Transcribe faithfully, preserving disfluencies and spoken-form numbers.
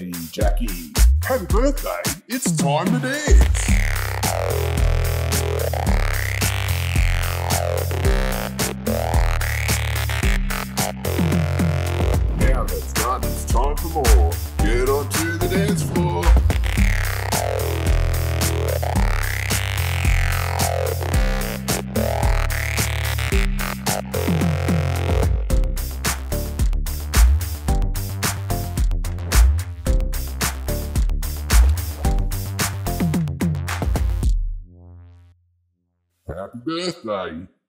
birthday, Jackie. Happy birthday, it's time to dance. Now that's done, it's time for more. Get onto the dance floor. Happy birthday.